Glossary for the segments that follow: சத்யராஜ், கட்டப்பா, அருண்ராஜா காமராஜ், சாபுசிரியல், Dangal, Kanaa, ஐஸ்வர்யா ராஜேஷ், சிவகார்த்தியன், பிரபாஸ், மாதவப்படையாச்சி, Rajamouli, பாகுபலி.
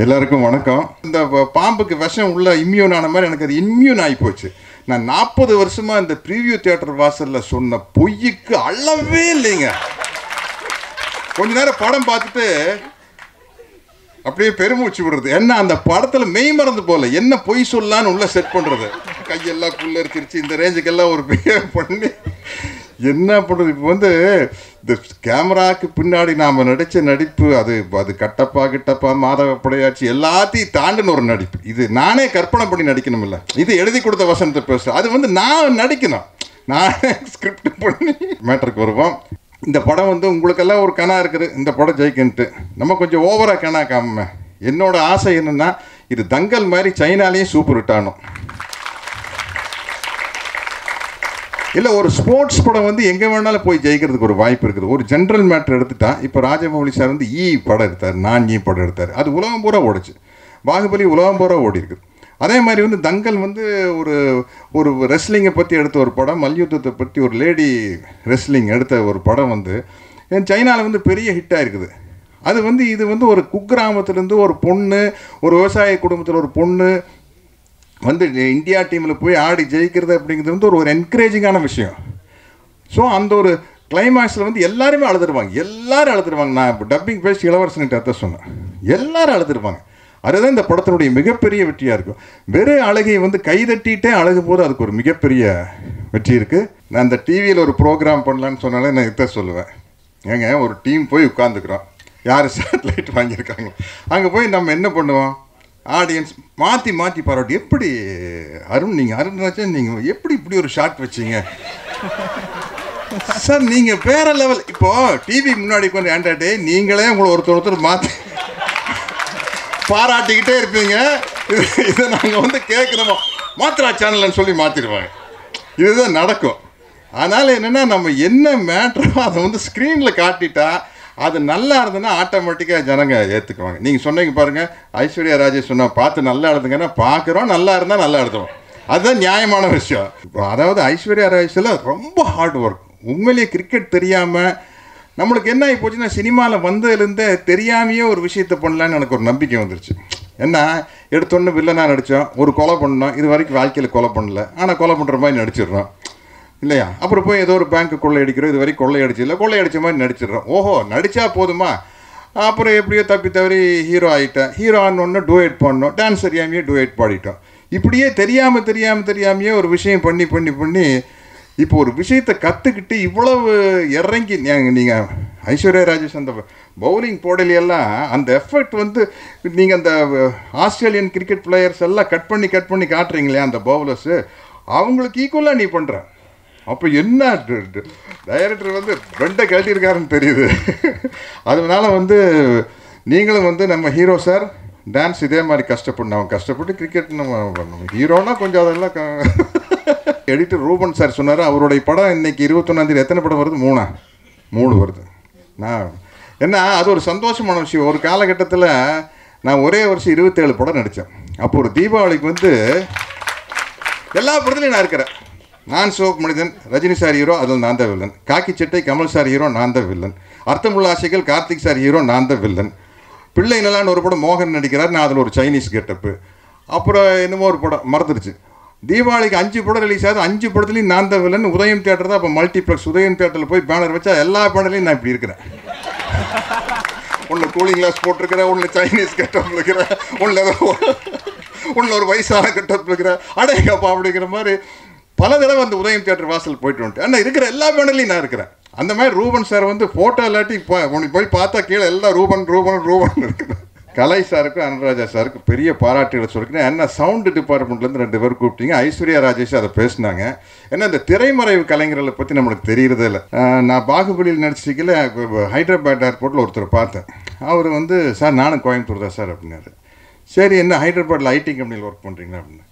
எல்லாருக்கும் வணக்கம் இந்த பாம்புக்கு விஷம் உள்ள இம்யூன் ஆன மாதிரி எனக்கு அது இம்யூன் ஆயி போச்சு நான் 40 வருஷமா இந்த ப்ரீவியூ தியேட்டர் வாசல்ல சொன்ன பொய்க்கு அளவே இல்லைங்க கொஞ்ச நேரம் படம் பார்த்துட்டு அப்படியே பெருமூச்சு விடுறது என்ன அந்த படத்துல மெய் மறந்து போல என்ன பொய் சொல்லான்னு உள்ள செட் பண்றது கையெல்லாம் புல்ல இருந்துச்சு இந்த ரேஞ்சுக்கு எல்லாம் ஒரு பண்ணி என்ன பண்றது இப்போ வந்து The camera பின்னாடி நாம நடிச்ச நடிப்பு அது அது கட்டப்பா கிட்டப்பா மாதவப்படையாச்சி எல்லாத்தையும் தாண்டின ஒரு நடிப்பு இது நானே கற்பனை பண்ணி நடிக்கணும் இல்ல இது எழுதி கொடுத்த வசனத்தை பேச அது வந்து நான் நடிக்கணும் நானே ஸ்கிரிப்ட் பண்ணி மேட்டருக்கு வருவோம் இந்த படம் வந்து உங்களுக்கு எல்லாம் ஒரு கனா இருக்குது இந்த படம் ஜெயிக்குன்னு நம்ம கொஞ்சம் ஓவரா கனா காம என்னோட ஆசை என்னன்னா இது தங்கல் மாதிரி சைனாலயே சூப்பர் ஹிட் ஆனும் இல்ல ஒரு ஸ்போர்ட்ஸ் படம் வந்து எங்க வேணாலும் போய் ஜெயிக்கிறதுக்கு ஒரு வாய்ப்பு இருக்குது ஒரு ஜெனரல் மேட்டர் எடுத்துட்டா இப்ப ராஜமௌலி சார் வந்து ஈ படம் எடுத்தார் நான் ஈ படம் எடுத்தார் அது உலகம் பூரா ஓடுச்சு பாகுபலி உலகம் பூரா ஓடி இருக்குது அதே மாதிரி வந்து தங்கல் வந்து ஒரு ஒரு ரெஸ்லிங் பத்தி எடுத்த ஒரு படம் மல்யுத்தத்தை பத்தி ஒரு லேடி ரெஸ்லிங் எடுத்த ஒரு படம் வந்து சைனால வந்து பெரிய ஹிட் ஆயிருக்குது அது வந்து இது வந்து ஒரு குக்கிராமத்துல இருந்து ஒரு பொண்ணு ஒரு வியாபாரி குடும்பத்துல ஒரு பொண்ணு வந்து இந்தியா டீம்ல போய் ஆடி ஜெயிக்கிறது அப்படிங்கிறது வந்து ஒரு என்கரேஜிங் ஆன விஷயம் சோ அந்த ஒரு கிளைமாக்ஸ்ல வந்து எல்லாரும் அழுதுடுவாங்க நான் டப்பிங் பேஸ்ட் இளவரசன் கிட்ட அத சொன்னேன் எல்லாரும் அழுதுடுவாங்க அதுதான் இந்த படத்தோட மிகப்பெரிய வெற்றியா இருக்கும் வேற அழகை வந்து கை தட்டிட்டே அழுகும்போது அதுக்கு ஒரு மிகப்பெரிய வெற்றி இருக்கு நான் அந்த டிவில ஒரு புரோகிராம் பண்ணலாம்னு சொன்னாலே நான் இத சொல்லுவேன் ஏங்க ஒரு டீம் போய் உட்கார்ந்துக்குறோம் யார் சேட்டலைட் வாங்கி இருக்காங்க அங்க போய் நம்ம என்ன பண்ணுவோம் ஆடியன்ஸ் மாத்தி மாத்தி பாராட்டி எப்படி அருண் நீங்க அருண்ராஜன் நீங்க எப்படி இப்படி ஒரு ஷாட் வச்சீங்க சார் நீங்க வேற லெவல் இப்போ டிவி முன்னாடி கொஞ்சம் ஆண்டாடே நீங்களே உங்களை ஒருத்தர் மாத்தி பாராட்டிக்கிட்டே இருப்பீங்க இதை நாங்க வந்து கேட்கணுமா மாத்திரா சேனல்னு சொல்லி மாத்திடுவாங்க இதுதான் நடக்கும் அதனால என்னன்னா நம்ம என்ன மேட்டரோ அதை வந்து ஸ்கிரீன்ல காட்டிட்டா அது நல்லா இருந்தனா ஆட்டோமேட்டிக்கா ஜனங்க ஏத்துக்குவாங்க நீங்க சொன்னீங்க பாருங்க ஐஸ்வர்யா ராஜேஷ் சொன்னா பார்த்து நல்லா எழுதுங்கனா பாக்குறோம் நல்லா இருந்தா நல்லா எழுதுவோம் அதுதான் நியாயமான விஷயம் அதாவது ஐஸ்வர்யா ராஜேஷ்ல ரொம்ப ஹார்ட் வர்க் உண்மையிலேயே கிரிக்கெட் தெரியாம நமக்கு என்ன ஆயி போச்சுன்னா சினிமால வந்ததிலிருந்து தெரியாமையே ஒரு விஷயத்தை பண்ணலாம்னு எனக்கு ஒரு நம்பிக்கை வந்துருச்சு என்ன எடுத்தொன்னு வில்லனா நடிச்சோம் ஒரு கொலை பண்ணோம் இது வரைக்கும் வாழ்க்கையில கொலை பண்ணல ஆனா கொலை பண்ற மாதிரி நடிச்சிடுறோம் இல்லையா அப்புறம் போய் ஏதோ ஒரு பேங்க்கு கொள்ளை அடிக்கிறோம் இது வரைக்கும் கொள்ளை அடிச்ச மாதிரி நடிச்சிடுறோம் ஓஹோ நடிச்சா போதுமா அப்புறம் எப்படியோ தப்பி தவறி ஹீரோ ஆகிட்டேன் ஹீரோ ஆனோடனே டூயட் பண்ணோம் டான்ஸ் தெரியாமையே டூயட் பாடிட்டோம் இப்படியே தெரியாமையே ஒரு விஷயம் பண்ணி இப்போ ஒரு விஷயத்தை கற்றுக்கிட்டு இவ்வளவு இறங்கி நீங்கள் ஐஸ்வர்யா ராஜேஷ் அந்த பவுலிங் போடலையெல்லாம் அந்த எஃபெக்ட் வந்து நீங்கள் அந்த ஆஸ்திரேலியன் கிரிக்கெட் பிளேயர்ஸ் எல்லாம் கட் பண்ணி காட்டுறீங்களே அந்த பவுலர்ஸு அவங்களுக்கு ஈக்குவலாக நீ பண்ணுற அப்போ என்ன டைரக்டர் வந்து ரெண்டை கட்டியிருக்காருன்னு தெரியுது அதனால வந்து நீங்களும் வந்து நம்ம ஹீரோ சார் டான்ஸ் இதே மாதிரி கஷ்டப்பட்டு கிரிக்கெட் நம்ம ஹீரோனா கொஞ்சம் அதெல்லாம் எடிட்டர் ரூபன் சார் சொன்னார் அவருடைய படம் இன்னைக்கு 21 எத்தனை படம் வருது மூணு வருது நான் என்ன அது ஒரு சந்தோஷமான விஷயம் ஒரு காலகட்டத்தில் நான் ஒரே வருஷம் 27 படம் நடித்தேன் அப்போ ஒரு தீபாவளிக்கு வந்து எல்லா படத்துலையும் நான் இருக்கிறேன் நான் சோப் மனிதன் ரஜினி சார் ஹீரோ அதில் நான் தான் வில்லன் காக்கி சட்டை கமல் சார் ஹீரோ நான் தான் வில்லன் அர்த்தமுள்ள ஆசைகள் கார்த்திக் சார் ஹீரோ நான் தான் வில்லன் பிள்ளை நல்லான்னு ஒரு படம் மோகன் நடிக்கிறார் நான் அதில் ஒரு சைனீஸ் கெட்டப்பு அப்புறம் என்னமோ ஒரு படம் மறந்துடுச்சு தீபாவளிக்கு 5 படம் ரிலீஸ் ஆகுது 5 படத்துலையும் நான் தான் வில்லன் உதயம் தியேட்டர் தான் அப்போ மல்டிப்ளெக்ஸ் உதயம் தியேட்டரில் போய் பேனர் வச்சா எல்லா பேனர்லையும் நான் இப்படி இருக்கிறேன் ஒன்று கூலிங் கிளாஸ் போட்டிருக்கிறேன் ஒன்று சைனீஸ் கெட்டப் இருக்கிறேன் ஒன்று ஒரு வயசான கெட்டப் இருக்கிறேன் அடையப்பா அப்படிங்கிற மாதிரி பல தடவை வந்து உதயம் தியேட்டர் வாசல் போயிட்டு வந்துட்டு ஆனால் இருக்கிற எல்லா பேனர்லையும் நான் இருக்கிறேன் அந்த மாதிரி ரூபன் சார் வந்து ஃபோட்டோ இல்லாட்டி உனக்கு போய் பார்த்தா கீழே எல்லாம் ரூபன் இருக்குது கலை சாருக்கு அருண்ராஜா சாருக்கு பெரிய பாராட்டுகளை சொல்லிக்கிறேன் ஏன்னா சவுண்டு டிபார்ட்மெண்ட்லேருந்து 2 பேர் கூப்பிட்டீங்க ஐஸ்வர்யா ராஜேஷ் அதை பேசினாங்க ஏன்னா இந்த திரைமறைவு கலைஞர்களை பற்றி நம்மளுக்கு தெரியறதே இல்லை நான் பாகுபலியில் நடிச்சிக்கல ஹைதராபாத் ஏர்போர்ட்டில் ஒருத்தர் பார்த்தேன் அவர் வந்து சார் நானும் கோயம்புத்தூர் தான் சார் அப்படின்னாரு சரி என்ன ஹைதராபாத்தில் ஐடி கம்பெனியில் ஒர்க் பண்ணுறீங்களா அப்படின்னு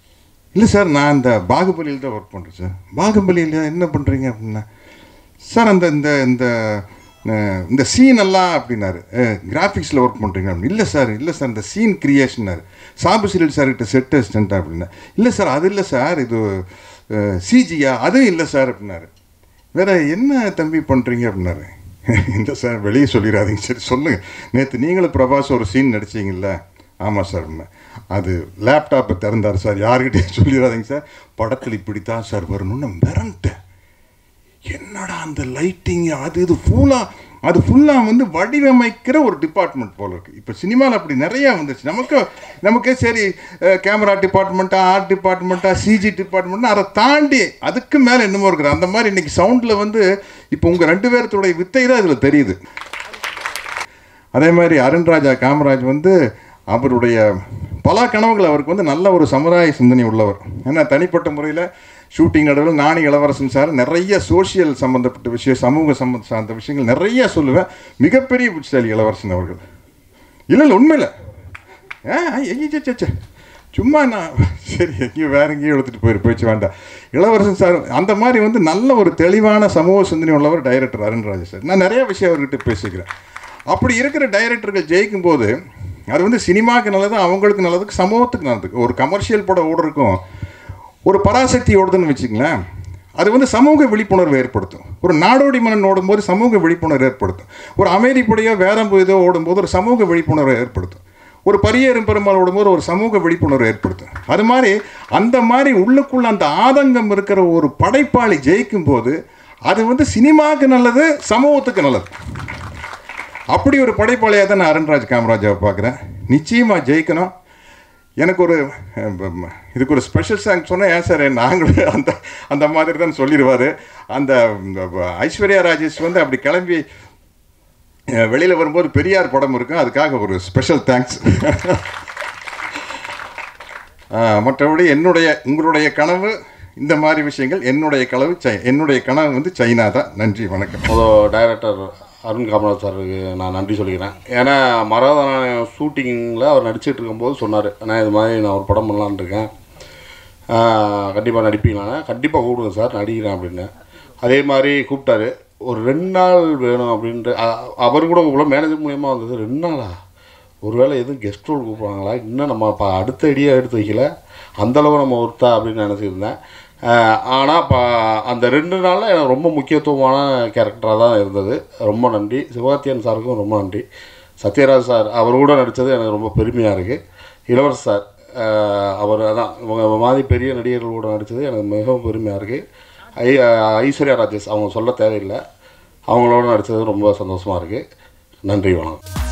இல்லை சார் நான் இந்த பாகுபலியில் தான் ஒர்க் பண்ணுறேன் சார் பாகுபலியில் என்ன பண்ணுறீங்க அப்படின்னா சார் அந்த இந்த இந்த இந்த சீனெல்லாம் அப்படின்னாரு கிராஃபிக்ஸில் ஒர்க் பண்ணுறீங்க அப்படின்னு இல்லை சார் இந்த சீன் கிரியேஷன்னாரு சாபுசிரியல் சார்கிட்ட செட் அசிஸ்டண்ட்டா அப்படின்னா இல்லை சார் அது இல்லை சார் இது சிஜியா அதுவும் இல்லை சார் அப்படின்னாரு வேற என்ன தம்பி பண்ணுறீங்க அப்படின்னாரு இல்லை சார் வெளியே சொல்லிடாதீங்க சரி சொல்லுங்கள் நேற்று நீங்களும் பிரபாஸ் ஒரு சீன் நடிச்சிங்கள்ல ஆமாம் சார் அது லேப்டாப்பை திறந்தார் சார் யார்கிட்டையும் சொல்லிடாதீங்க சார் படத்தில் இப்படி தான் சார் வரணும்னு மிரண்டேன் என்னடா அந்த லைட்டிங் அது ஃபுல்லாக வந்து வடிவமைக்கிற ஒரு டிபார்ட்மெண்ட் போல இருக்குது இப்போ சினிமாவில் அப்படி நிறையா வந்துருச்சு நமக்கே சரி கேமரா டிபார்ட்மெண்ட்டாக ஆர்ட் டிபார்ட்மெண்ட்டாக சிஜி டிபார்ட்மெண்ட்னா அதை தாண்டி அதுக்கு மேலே என்னமோ இருக்குது அந்த மாதிரி இன்றைக்கி சவுண்டில் வந்து இப்போ உங்கள் ரெண்டு பேர்த்தோடைய வித்தை தான் இதில் தெரியுது அதே மாதிரி அருண்ராஜா காமராஜ் வந்து அவருடைய பல கனவுகள் அவருக்கு வந்து நல்ல ஒரு சமுதாய சிந்தனை உள்ளவர் ஏன்னா தனிப்பட்ட முறையில் ஷூட்டிங் நடுவில் நாணி இளவரசன் சார் நிறைய சோஷியல் சம்மந்தப்பட்ட விஷயம் சமூக சார்ந்த விஷயங்கள் நிறைய சொல்லுவேன் மிகப்பெரிய புத்திசாலி இளவரசன் அவர்கள் இல்லை உண்மையில் சும்மா நான் சரி எங்கேயோ வேறு எங்கேயோ எடுத்துகிட்டு போயிரு போயிடுச்சு வேண்டாம் இளவரசன் சார் அந்த மாதிரி வந்து நல்ல ஒரு தெளிவான சமூக சிந்தனை உள்ளவர் டைரக்டர் அருண்ராஜா சார் நான் நிறைய விஷயம் அவர்கிட்ட பேசிக்கிறேன் அப்படி இருக்கிற டைரக்டர்கள் ஜெயிக்கும்போது அது வந்து சினிமாவுக்கு நல்லது அவங்களுக்கு நல்லதுக்கு சமூகத்துக்கு நல்லதுக்கு ஒரு கமர்ஷியல் படம் ஓடுறதுக்கும் ஒரு பராசக்தி ஓடுதுன்னு வச்சுங்களேன் அது வந்து சமூக விழிப்புணர்வு ஏற்படுத்தும் ஒரு நாடோடி மன்னன் ஓடும்போது சமூக விழிப்புணர்வு ஏற்படுத்தும் ஒரு அமைதிப்படையோ வேதம்பு இதோ ஓடும்போது ஒரு சமூக விழிப்புணர்வை ஏற்படுத்தும் ஒரு பரியேறும் பெருமாள் ஓடும்போது ஒரு சமூக விழிப்புணர்வு ஏற்படுத்தும் அது மாதிரி அந்த மாதிரி உள்ளுக்குள்ளே அந்த ஆதங்கம் இருக்கிற ஒரு படைப்பாளி ஜெயிக்கும்போது அது வந்து சினிமாவுக்கு நல்லது சமூகத்துக்கு நல்லது அப்படி ஒரு படைப்பாளையாக தான் நான் அருண்ராஜ் காமராஜாவை பார்க்குறேன் நிச்சயமாக ஜெயிக்கணும் எனக்கு ஒரு இதுக்கு ஒரு ஸ்பெஷல் சாங் சொன்னால் ஏன் சார் நாங்களே அந்த மாதிரி தான் சொல்லிடுவார் அந்த ஐஸ்வர்யா ராஜேஷ் வந்து அப்படி கிளம்பி வெளியில் வரும்போது பெரியார் படம் இருக்கும் அதுக்காக ஒரு ஸ்பெஷல் தேங்க்ஸ் மற்றபடி உங்களுடைய கனவு இந்த மாதிரி விஷயங்கள் என்னுடைய கனவு வந்து சைனா தான் நன்றி வணக்கம் டைரக்டர் அருண் காமராஜ் சாருக்கு நான் நன்றி சொல்லிக்கிறேன் ஏன்னா மராதன ஷூட்டிங்கில் அவர் நடிச்சிட்டு இருக்கும்போது சொன்னார் ஆனால் இது மாதிரி நான் ஒரு படம் பண்ணலான்னு இருக்கேன் கண்டிப்பாக நடிப்பீங்களாண்ணா கண்டிப்பாக கூப்பிடுங்க சார் நடிக்கிறேன் அப்படின்னு அதே மாதிரி கூப்பிட்டாரு ஒரு 2 நாள் வேணும் அப்படின்ட்டு அவரும் கூட கூப்பிடலாம் மேனேஜர் மூலயமா வந்தது 2 நாளா ஒரு வேளை எதுவும் கெஸ்ட் ரோல் கூப்பிடுவாங்களா இன்னும் நம்ம அடுத்த ஐடியா எடுத்து வைக்கல அந்தளவு நம்ம ஒருத்தா அப்படின்னு நினச்சிருந்தேன் ஆனால் அந்த 2 நாளில் எனக்கு ரொம்ப முக்கியத்துவமான கேரக்டராக தான் இருந்தது ரொம்ப நன்றி சிவகார்த்தியன் சாருக்கும் ரொம்ப நன்றி சத்யராஜ் சார் அவர் கூட நடித்தது எனக்கு ரொம்ப பெருமையாக இருக்குது இளவரசர் சார் அவர் அதான் இவங்க மாதிரி பெரிய நடிகர்கள் கூட நடித்தது எனக்கு மிகவும் பெருமையாக இருக்குது ஐஸ்வர்யா ராஜேஷ் அவங்க சொல்ல தேவையில்லை அவங்களோட நடித்தது ரொம்ப சந்தோஷமாக இருக்குது நன்றி வணக்கம்